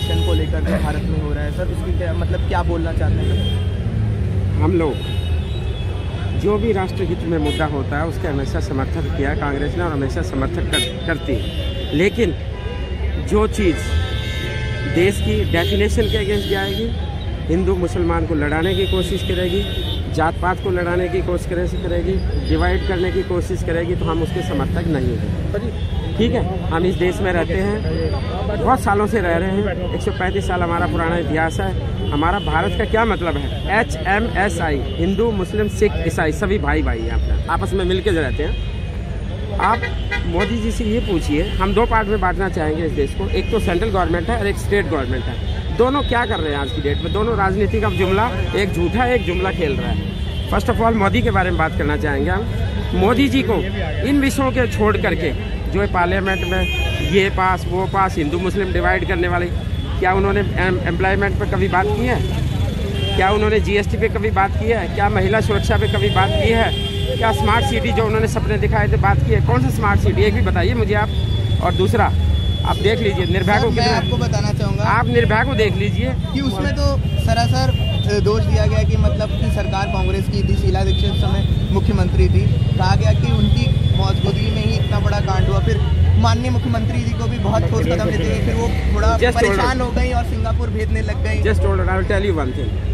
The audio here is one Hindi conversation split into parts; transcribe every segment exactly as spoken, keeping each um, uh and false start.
इलेक्शन को लेकर के भारत में हो रहा है सर, इसकी क्या मतलब क्या बोलना चाहते हैं? हम लोग जो भी राष्ट्रहित में मुद्दा होता है उसका हमेशा समर्थन किया कांग्रेस ने और हमेशा समर्थन कर, करती है, लेकिन जो चीज़ देश की डेफिनेशन के अगेंस्ट जाएगी, हिंदू मुसलमान को लड़ाने की कोशिश करेगी, जात पात को लड़ाने की कोशिश करेगी, डिवाइड करने की कोशिश करेगी, तो हम उसके समर्थक नहीं हैं। ठीक है, हम इस देश में रहते हैं, बहुत सालों से रह रहे हैं, एक सौ पैंतीस साल हमारा पुराना इतिहास है। हमारा भारत का क्या मतलब है? एच एम एस आई, हिंदू मुस्लिम सिख ईसाई सभी भाई भाई हैं, अपना आपस में मिल के रहते हैं। आप मोदी जी से ये पूछिए, हम दो पार्ट में बांटना चाहेंगे इस देश को, एक तो सेंट्रल गवर्नमेंट है और एक स्टेट गवर्नमेंट है। दोनों क्या कर रहे हैं आज की डेट में? दोनों राजनीति का जुमला, एक झूठा एक जुमला खेल रहा है। फर्स्ट ऑफ ऑल मोदी के बारे में बात करना चाहेंगे हम। मोदी जी को इन विषयों के छोड़ करके जो पार्लियामेंट में ये पास वो पास हिंदू मुस्लिम डिवाइड करने वाले, क्या उन्होंने एम्प्लॉयमेंट पर कभी बात की है? क्या उन्होंने जीएसटी पे कभी बात की है? क्या महिला सुरक्षा पे कभी बात की है? क्या स्मार्ट सिटी जो उन्होंने सपने दिखाए थे बात की है? कौन सा स्मार्ट सिटी एक भी बताइए मुझे आप। और दूसरा आप देख लीजिए निर्भय को, मैं आपको बताना चाहूँगा, आप निर्भय को देख लीजिए कि उसमें तो सरासर दोष दिया गया कि मतलब कि सरकार कांग्रेस की थी, शीला दीक्षित समय मुख्यमंत्री थी, कहा गया कि उनकी मौजूदगी में ही इतना बड़ा कांड हुआ। फिर माननीय मुख्यमंत्री जी को भी बहुत ठोस कदम लेते हुए फिर वो थोड़ा परेशान हो गई और सिंगापुर भेजने लग गई। Just hold on, I will tell you one thing.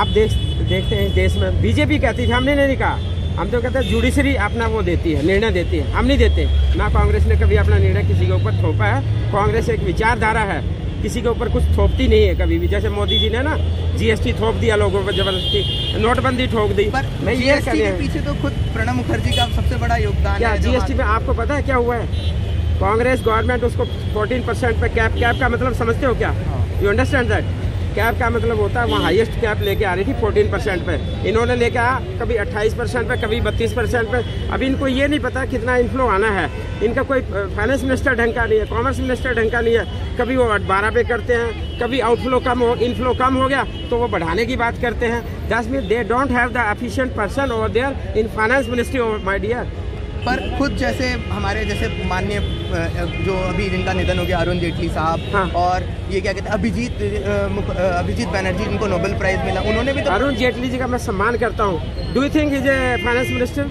आप देख देखते हैं देश में बीजेपी कहती थी, हमने नहीं कहा, हम तो कहते हैं जुडिशरी अपना वो देती है, निर्णय देती है, हम नहीं देते ना। कांग्रेस ने कभी अपना निर्णय किसी के ऊपर थोपा है? कांग्रेस एक विचारधारा है, किसी के ऊपर कुछ थोपती नहीं है कभी भी। जैसे मोदी जी ने ना जीएसटी थोप दिया लोगों पर, जबरदस्ती नोटबंदी ठोक दी। पर मैं ये कहने के पीछे तो खुद प्रणब मुखर्जी का सबसे बड़ा योगदान है। क्या जीएसटी में आपको पता है क्या हुआ है? कांग्रेस गवर्नमेंट उसको फोर्टीन परसेंट पर कैप, कैप का मतलब समझते हो क्या? You understand that? कैप का मतलब होता है वहाँ हाईएस्ट कैप लेके आ रही थी चौदह परसेंट पे, इन्होंने लेके आया कभी अट्ठाईस परसेंट पे, कभी बत्तीस परसेंट पे। अभी इनको ये नहीं पता कितना इनफ्लो आना है, इनका कोई फाइनेंस मिनिस्टर ढंग का नहीं है, कॉमर्स मिनिस्टर ढंग का नहीं है। कभी वो बारह पे करते हैं, कभी आउटफ्लो कम हो, इनफ्लो कम हो गया तो वो बढ़ाने की बात करते हैं। That's mean they don't have the efficient person over there in finance ministry over my dear. पर खुद जैसे हमारे जैसे माननीय जो अभी जिनका निधन हो गया अरुण जेटली साहब, हाँ। और ये क्या कहते हैं अभिजीत अभिजीत बैनर्जी, इनको नोबेल प्राइज मिला, उन्होंने भी तो। अरुण जेटली जी का मैं सम्मान करता हूँ। Do you think is a finance minister?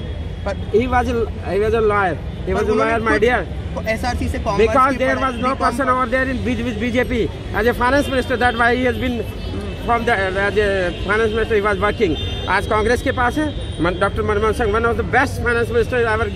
पर he was he was a lawyer, he was a lawyer my dear. SRC से Congress because there was no person over there in with BJP as a finance minister, that why he has been from the as a finance minister he was working. आज कांग्रेस के पास है doctor Manmohan Singh, one of the best finance minister ever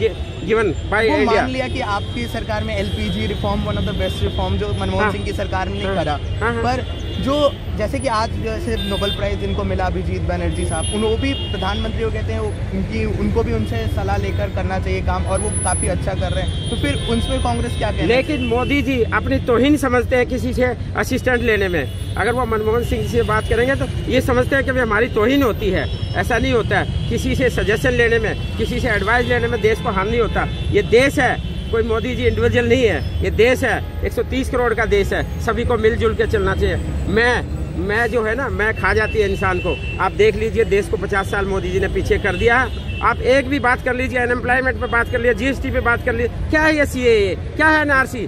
given by India. मान लिया कि आपकी सरकार में LPG reform one of the best reform जो मनमोहन सिंह की सरकार ने नहीं करा, पर जो जैसे कि आज जैसे नोबेल प्राइज जिनको मिला अभिजीत बैनर्जी साहब, उनको भी प्रधानमंत्री वो कहते हैं उनकी उनको भी उनसे सलाह लेकर करना चाहिए काम, और वो काफ़ी अच्छा कर रहे हैं, तो फिर उनसे कांग्रेस क्या कहे? लेकिन मोदी जी अपनी तोहिन समझते हैं किसी से असिस्टेंट लेने में। अगर वो मनमोहन सिंह से बात करेंगे तो ये समझते हैं कि हमारी तोहिन होती है। ऐसा नहीं होता है, किसी से सजेशन लेने में, किसी से एडवाइस लेने में देश को हानि नहीं होता। ये देश है, कोई मोदी जी इंडिविजुअल नहीं है, ये देश है, एक सौ तीस करोड़ का देश है, सभी को मिलजुल के चलना चाहिए। मैं मैं जो है ना, मैं खा जाती है इंसान को। आप देख लीजिए देश को पचास साल मोदी जी ने पीछे कर दिया है। आप एक भी बात कर लीजिए, अनएम्प्लॉयमेंट पर बात कर लीजिए, जीएसटी पे बात कर लीजिए, क्या है ये सी ए ए, क्या है एन आर सी?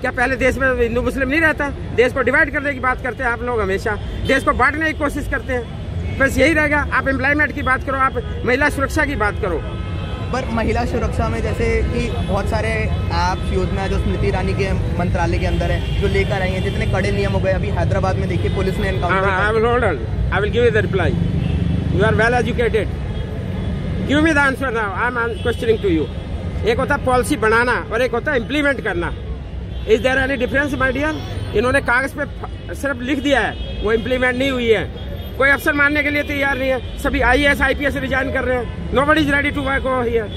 क्या पहले देश में हिंदू मुस्लिम नहीं रहता? देश को डिवाइड करने की बात करते हैं आप लोग, हमेशा देश को बांटने की कोशिश करते हैं, बस यही रहेगा। आप एम्प्लॉयमेंट की बात करो, आप महिला सुरक्षा की बात करो। पर महिला सुरक्षा में जैसे कि बहुत सारे ऐप्स योजना जो स्मृति ईरानी के मंत्रालय के अंदर है जो लेकर आई है, जितने कड़े नियम हो गए, अभी हैदराबाद में देखिए पुलिस ने encounter. I will hold on, I will give you the reply, you are well educated, give me the answer now, I am questioning to you. एक होता पॉलिसी बनाना और एक होता इम्प्लीमेंट करना, is there any difference my dear? इन्होंने कागज पे सिर्फ लिख दिया है, वो इम्प्लीमेंट नहीं हुई है। कोई अफसर मानने के लिए तैयार नहीं है, सभी I A S I P S resign कर रहे हैं, nobody is ready to work over here.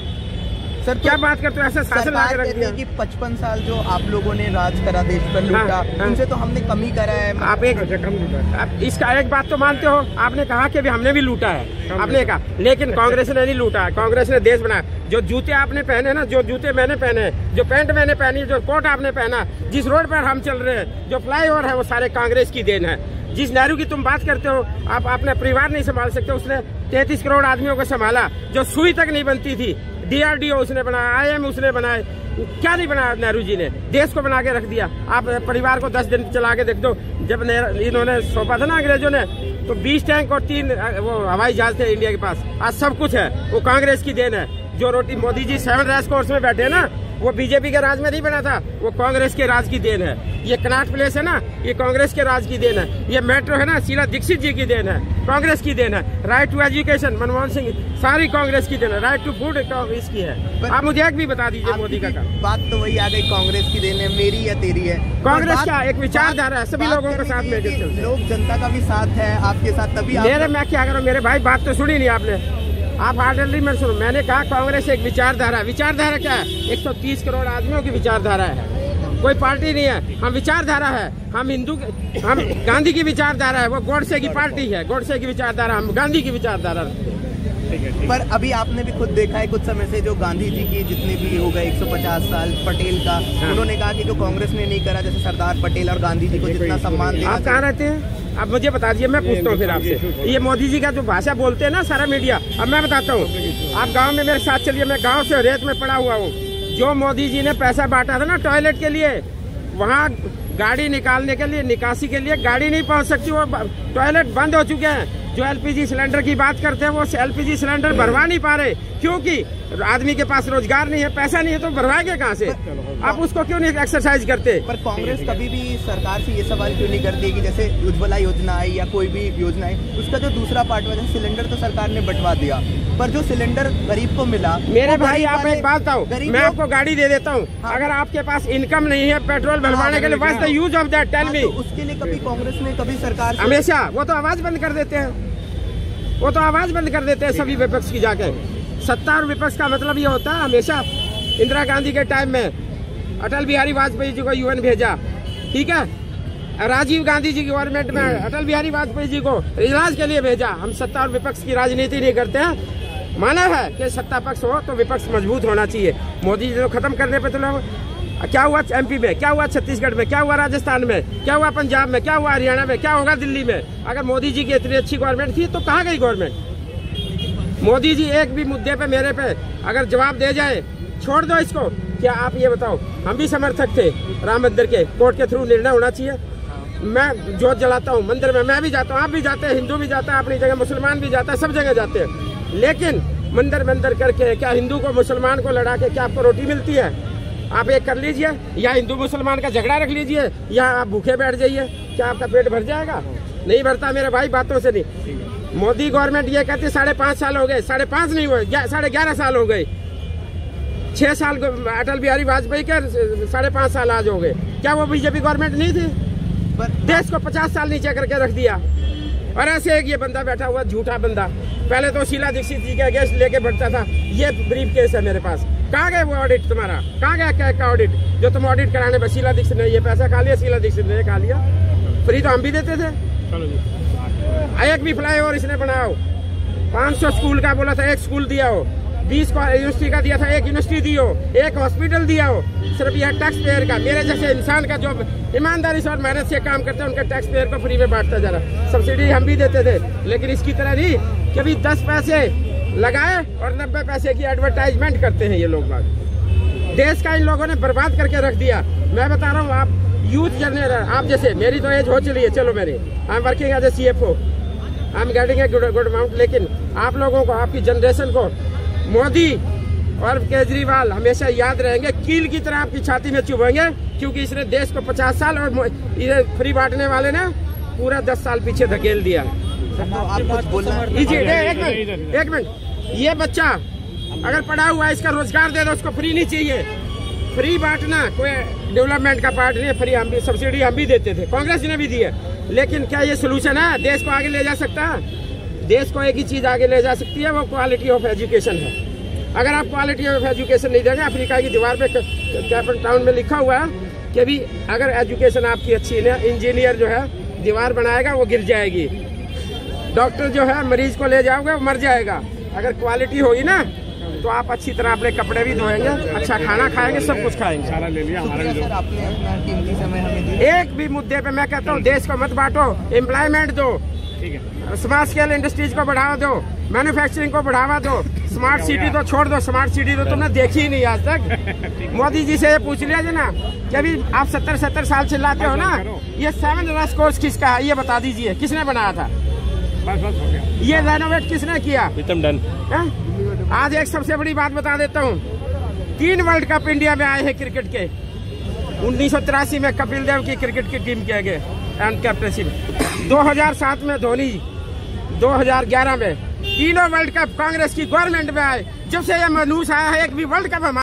Sir क्या बात करते हो? ऐसा शासन लगा रख दिया कि पचपन साल जो आप लोगों ने राज करा देश पर, लूटा, उनसे तो हमने कमी करा है। आप एक आप इसका एक बात तो मानते हो, आपने कहा कि हमने भी लूटा है, आपने कहा, लेकिन कांग्रेस ने नहीं लूटा है, कांग्रेस ने देश बनाया। जो जूते आपने पहने ना, जो जूते मैंने पहने, जो पैंट मैंने पहनी, जो कोट आपने पहना, जिस रोड पर हम चल रहे हैं, जो फ्लाईओवर है, वो सारे कांग्रेस की देन है। जिस नेहरू की तुम बात करते हो, आप अपना परिवार नहीं संभाल सकते, उसने तैंतीस करोड़ आदमियों को संभाला, जो सुई तक नहीं बनती थी डीआरडीओ उसने बनाया, आईएम उसने बनाए, क्या नहीं बनाया नेहरू जी ने, देश को बना के रख दिया। आप परिवार को दस दिन चला के देख दो, जब इन्होंने सौंपा था ना अंग्रेजों ने तो बीस टैंक और तीन वो हवाई जहाज थे इंडिया के पास। आज सब कुछ है, वो कांग्रेस की देन है। जो रोटी Modi ji seven race course में बैठे ना, वो बीजेपी के राज में नहीं बना था, वो कांग्रेस के राज की देन है। ये कनाट प्लेस है ना, ये कांग्रेस के राज की देन है। ये मेट्रो है ना, शीला दीक्षित जी की देन है, कांग्रेस की देन है। Right to education Manmohan Singh, सारी कांग्रेस की देन है। राइट टू फूड कांग्रेस की है। आप मुझे एक भी बता दीजिए मोदी का काम। बात तो वही आ गई, कांग्रेस की देन है, मेरी या तेरी है। कांग्रेस का एक विचारधारा है, सभी लोगों के साथ में, लोक जनता का भी साथ है आपके साथ। तभी मेरे मैं क्या करूँ मेरे भाई, बात तो सुनी नहीं आपने, आप आर्डरली मत सुनो। मैंने कहा कांग्रेस एक विचारधारा, विचारधारा क्या है? एक सौ तीस करोड़ आदमियों की विचारधारा है, कोई पार्टी नहीं है। हम विचारधारा है, हम हिंदू, हम गांधी की विचारधारा है, वो गोडसे की पार्टी है, गोडसे की विचारधारा, हम गांधी की विचारधारा। पर अभी आपने भी खुद देखा है कुछ समय से, जो गांधी जी की जितने भी हो गए एक सौ पचास साल, पटेल का, उन्होंने कहा कि जो कांग्रेस ने नहीं करा, जैसे सरदार पटेल और गांधी जी को जितना सम्मान दिया। आप कहाँ रहते हैं? आप मुझे बता दीजिए, मैं पूछता हूँ फिर आपसे। ये मोदी जी का जो भाषा बोलते हैं ना सारा मीडिया, अब मैं बताता हूँ, आप गाँव में मेरे साथ चलिए। मैं गाँव से रेत में पड़ा हुआ हूँ। जो मोदी जी ने पैसा बांटा था ना टॉयलेट के लिए, वहाँ गाड़ी निकालने के लिए, निकासी के लिए गाड़ी नहीं पहुँच सकती, वो टॉयलेट बंद हो चुके हैं। जो एलपीजी सिलेंडर की बात करते हैं, वो एलपीजी सिलेंडर भरवा नहीं पा रहे, क्योंकि आदमी के पास रोजगार नहीं है, पैसा नहीं है, तो भरवाएंगे कहाँ से? आप उसको क्यों नहीं एक्सरसाइज करते? पर कांग्रेस कभी भी सरकार से ये सवाल क्यों नहीं करती कि जैसे उज्ज्वला योजना है या कोई भी योजना है, उसका जो दूसरा पार्ट हुआ, जैसे सिलेंडर तो सरकार ने बंटवा दिया, पर जो सिलेंडर गरीब को मिला। मेरे भाई आप एक बात बताओ, मैं आपको गाड़ी दे देता हूँ, अगर आपके पास इनकम नहीं है पेट्रोल भरवाने के लिए, what is the use of that, tell me. उसके लिए कभी कांग्रेस ने, कभी सरकार, हमेशा वो तो आवाज बंद कर देते हैं, वो तो आवाज बंद कर देते हैं सभी विपक्ष की जाके। सत्ता और विपक्ष का मतलब ये होता है हमेशा। इंदिरा गांधी के टाइम में अटल बिहारी वाजपेयी जी को यूएन भेजा, ठीक है। राजीव गांधी जी की गवर्नमेंट में अटल बिहारी वाजपेयी जी को इलाज के लिए भेजा। हम सत्ता और विपक्ष की राजनीति नहीं करते हैं। माना है कि सत्ता पक्ष हो तो विपक्ष मजबूत होना चाहिए। मोदी जी को खत्म करने पर तो लोग, क्या हुआ एमपी में, क्या हुआ छत्तीसगढ़ में, क्या हुआ राजस्थान में, क्या हुआ पंजाब में, क्या हुआ हरियाणा में, क्या होगा दिल्ली में? अगर मोदी जी की इतनी अच्छी गवर्नमेंट थी तो कहाँ गई गवर्नमेंट? मोदी जी एक भी मुद्दे पे मेरे पे अगर जवाब दे जाए, छोड़ दो इसको। क्या आप ये बताओ, हम भी समर्थक थे राम मंदिर के, कोर्ट के थ्रू निर्णय होना चाहिए। मैं जोत जलाता हूँ मंदिर में, मैं भी जाता हूँ, आप भी जाते हैं, हिंदू भी जाता है अपनी जगह, मुसलमान भी जाता है, सब जगह जाते हैं। लेकिन मंदिर मंदिर करके क्या हिंदू को मुसलमान को लड़ा के क्या आपको रोटी मिलती है? आप एक कर लीजिए, या हिंदू मुसलमान का झगड़ा रख लीजिए, या आप भूखे बैठ जाइए, क्या आपका पेट भर जाएगा? नहीं भरता मेरे भाई, बातों से नहीं। मोदी गवर्नमेंट ये कहती है साढ़े पाँच साल हो गए, साढ़े पाँच नहीं हुए, साढ़े ग्यारह साल हो गए, छः साल अटल बिहारी वाजपेयी के, साढ़े पाँच साल आज हो गए। क्या वो बीजेपी गवर्नमेंट नहीं थी? देश को पचास साल नीचे करके रख दिया। और ऐसे एक ये बंदा बैठा हुआ, झूठा बंदा, पहले तो शीला दीक्षित जी के अगेंस्ट लेके बढ़ता था। ये ब्रीफ केस है मेरे पास। कहाँ गए वो ऑडिट तुम्हारा? कहाँ गया क्या का ऑडिट जो तुम ऑडिट कराने बस? शीला दीक्षित ने ये पैसा खा लिया, शीला दीक्षित ने खा लिया, फ्री तो हम भी देते थे। एक भी फ्लाई ओवर इसने बनाया हो, पाँच सौ स्कूल का बोला था, एक स्कूल दिया हो, बीस यूनिवर्सिटी का दिया था, एक यूनिवर्सिटी दी हो, एक हॉस्पिटल दिया हो। सिर्फ यह टैक्स पेयर का, मेरे जैसे इंसान का जो ईमानदारी से और मेहनत से काम करते हैं, उनके टैक्स पेयर को फ्री में बांटता जा रहा। सब्सिडी हम भी देते थे, लेकिन इसकी तरह नहीं कि अभी दस पैसे लगाए और नब्बे पैसे की एडवर्टाइजमेंट करते हैं ये लोग। बात देश का इन लोगों ने बर्बाद करके रख दिया। मैं बता रहा हूँ, आप यूथ जनरेशन, आप जैसे, मेरी तो एज हो चली है, चलो मेरी, I am working as a C F O, I am getting a good amount. लेकिन आप लोगों को, आपकी जनरेशन को मोदी और केजरीवाल हमेशा याद रहेंगे, कील की तरह आपकी छाती में चुभेंगे, क्योंकि इसने देश को पचास साल और फ्री बांटने वाले ने पूरा दस साल पीछे धकेल दिया। एक मिनट, ये बच्चा अगर पढ़ा हुआ है, इसका रोजगार दे दो, उसको फ्री नहीं चाहिए। फ्री बांटना कोई डेवलपमेंट का पार्ट नहीं है। फ्री हम भी, सब्सिडी हम भी देते थे, कांग्रेस ने भी दी है। लेकिन क्या ये सोल्यूशन है? देश को आगे ले जा सकता है? देश को एक ही चीज आगे ले जा सकती है, वो क्वालिटी ऑफ एजुकेशन है। अगर आप क्वालिटी ऑफ एजुकेशन नहीं देंगे, अफ्रीका की दीवार पे कैपन टाउन में लिखा हुआ है कि भी अगर एजुकेशन आपकी अच्छी ना, इंजीनियर जो है दीवार बनाएगा वो गिर जाएगी, डॉक्टर जो है मरीज को ले जाओगे वो मर जाएगा। अगर क्वालिटी होगी ना तो आप अच्छी तरह अपने कपड़े भी धोएंगे, अच्छा खाना खाएंगे, सब कुछ खाएंगे। एक भी मुद्दे पे मैं कहता हूँ देश को मत बांटो, एम्प्लॉयमेंट दो, ठीक है, स्मॉल स्केल इंडस्ट्रीज को बढ़ावा दो, मैन्युफैक्चरिंग को बढ़ावा दो, स्मार्ट सिटी तो छोड़ दो। स्मार्ट सिटी तो तुमने देखी ही नहीं आज तक। मोदी जी से ये पूछ लिया जी ना कि अभी आप सत्तर सत्तर साल चिल्लाते हो ना, ये सेवन लास्ट कोर्स किसका है ये बता दीजिए, किसने बनाया था? बस बस हो गया। ये रेनोवेट किसने किया? आज एक सबसे बड़ी बात बता देता हूँ, तीन वर्ल्ड कप इंडिया में आए हैं क्रिकेट के। उन्नीस सौ तिरासी में कपिल देव की क्रिकेट की टीम किए गए एंड कैप्टनशिप, दो हज़ार सात में धोनी, दो हज़ार ग्यारह में तीनों वर्ल्ड कप कांग्रेस की गवर्नमेंट में आए। जब से यह मनूस आया है एक भी वर्ल्ड कप हमारे